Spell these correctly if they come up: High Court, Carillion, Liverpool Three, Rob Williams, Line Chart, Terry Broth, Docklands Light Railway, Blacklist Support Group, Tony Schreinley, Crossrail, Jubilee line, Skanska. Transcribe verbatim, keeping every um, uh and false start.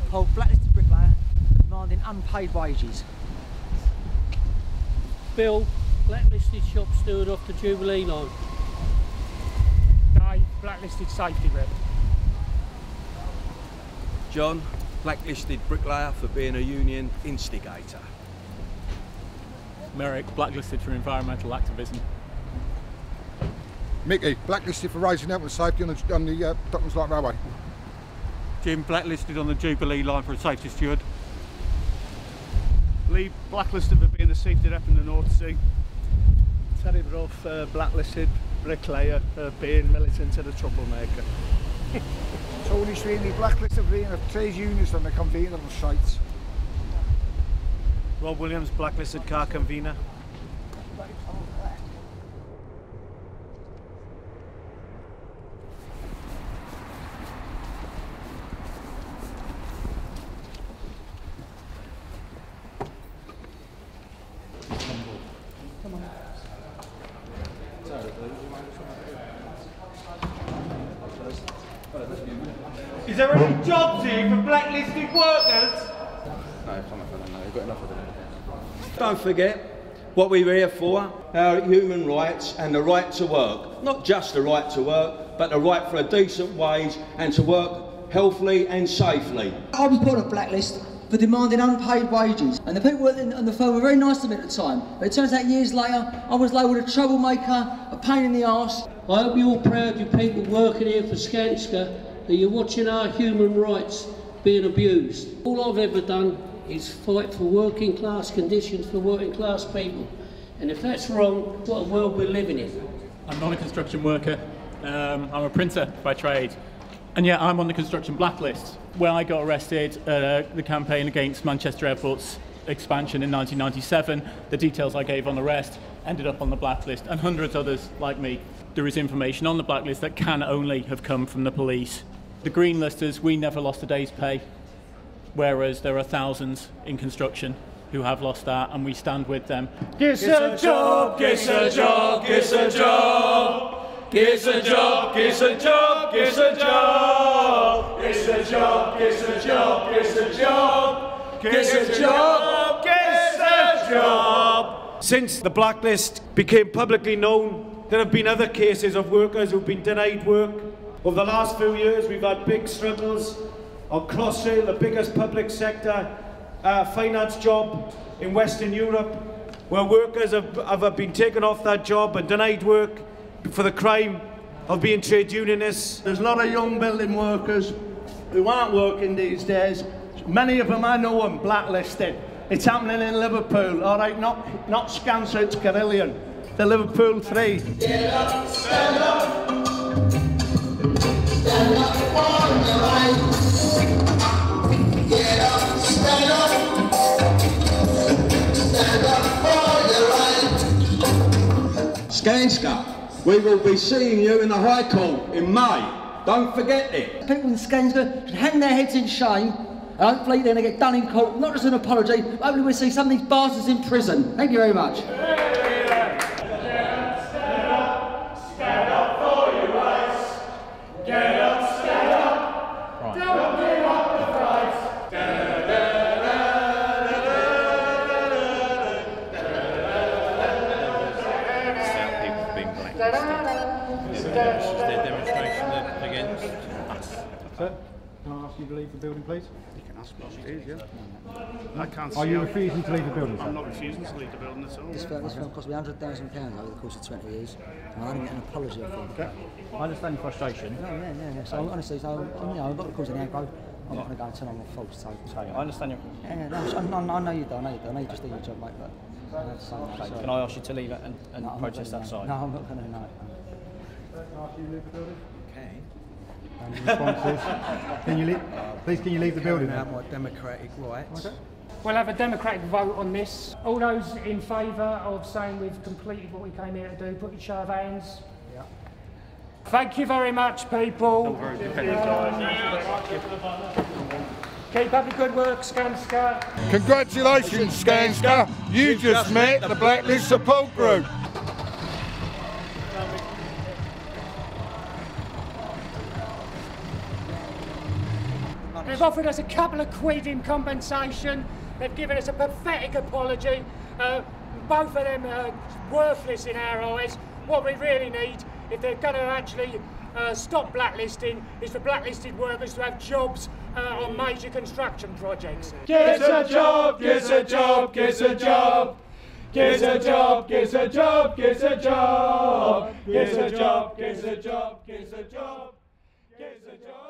first poll, blacklisted bricklayer demanding unpaid wages. Bill, blacklisted shop steward off the Jubilee line. Dave, blacklisted safety rep. John, blacklisted bricklayer for being a union instigator. Merrick, blacklisted for environmental activism. Mickey, blacklisted for raising health and safety on the, on the uh, Docklands Light Railway. Jim, blacklisted on the Jubilee line for a safety steward. Lee, blacklisted for being a safety rep in the North Sea. Terry Broth, uh, blacklisted bricklayer for being militant and a troublemaker. Tony Schreinley, blacklisted for being a trade unionist and a convener on sites. Rob Williams, blacklisted car convener. Is there any jobs here for blacklisted workers? No, no, you've got enough of them. Don't forget what we were here for, our human rights and the right to work. Not just the right to work, but the right for a decent wage and to work healthily and safely. I was put on a blacklist for demanding unpaid wages, and the people on the phone were very nice to me at the time, but it turns out years later I was labelled a troublemaker, a pain in the arse. I hope you're all proud, you people working here for Skanska, that you're watching our human rights being abused. All I've ever done is fight for working class conditions for working class people, and if that's wrong, what a world we're living in. I'm not a construction worker, um, I'm a printer by trade, and yet I'm on the construction blacklist, where I got arrested uh, the campaign against Manchester Airport's expansion in nineteen ninety-seven. The details I gave on the arrest ended up on the blacklist, and hundreds others like me. There is information on the blacklist that can only have come from the police. The green listers, we never lost a day's pay, whereas there are thousands in construction who have lost that, and we stand with them. It's a job, it's a job, it's a job. It's a job, it's a job, it's a job. It's a job, it's a job, it's a job. It's a job, it's a job. Since the blacklist became publicly known, there have been other cases of workers who've been denied work. Over the last few years, we've had big struggles on Crossrail, the biggest public sector uh, finance job in Western Europe, where workers have, have been taken off that job and denied work for the crime of being trade unionists. There's a lot of young building workers who aren't working these days. Many of them I know are blacklisted. It's happening in Liverpool, all right, not, not Skanska, it's Carillion, the Liverpool Three. Get up, stand up. Stand up for the right. Get up, stand up. Stand up for the right. Skanska. We will be seeing you in the High Court in May. Don't forget it. People in Skanska should hang their heads in shame, and hopefully they're going to get done in court, not as an apology, but hopefully we'll see some of these bastards in prison. Thank you very much. Sir, can I ask you to leave the building, please? You can ask me. Please, yeah. I can't. Are you refusing to leave the building? I'm not refusing to leave the building at all. This film, this film cost me one hundred thousand pounds over the course of twenty years, and I didn't get an apology for it. Okay. I understand your frustration. No, yeah, yeah, yeah. So honestly, so you know, I'm not causing aggro. I'm not going to go and turn on my faults. So, so I understand your. Yeah, no, I know you do. I know you do. I know you just do your job, mate. But can I ask you to leave it and, and no, protest outside? No, I'm not going to. No. Can I ask you to leave the building? Okay. And the responses. Can you leave? Please, can you leave the building? My democratic rights. Okay. We'll have a democratic vote on this. All those in favour of saying we've completed what we came here to do, put your show of hands. Yeah. Thank you very much, people. Very yeah. Keep up the good work, Skanska. Congratulations, Skanska. You just, just met the Blacklist Support Group. They've offered us a couple of quid in compensation. They've given us a pathetic apology. Uh, both of them are worthless in our eyes. What we really need, if they're going to actually uh, stop blacklisting, is for blacklisted workers to have jobs uh, on major construction projects. Get a job, get a job, get a job. Get a job, get a job, get a job. Get a job, get a job, get a job. Get a job.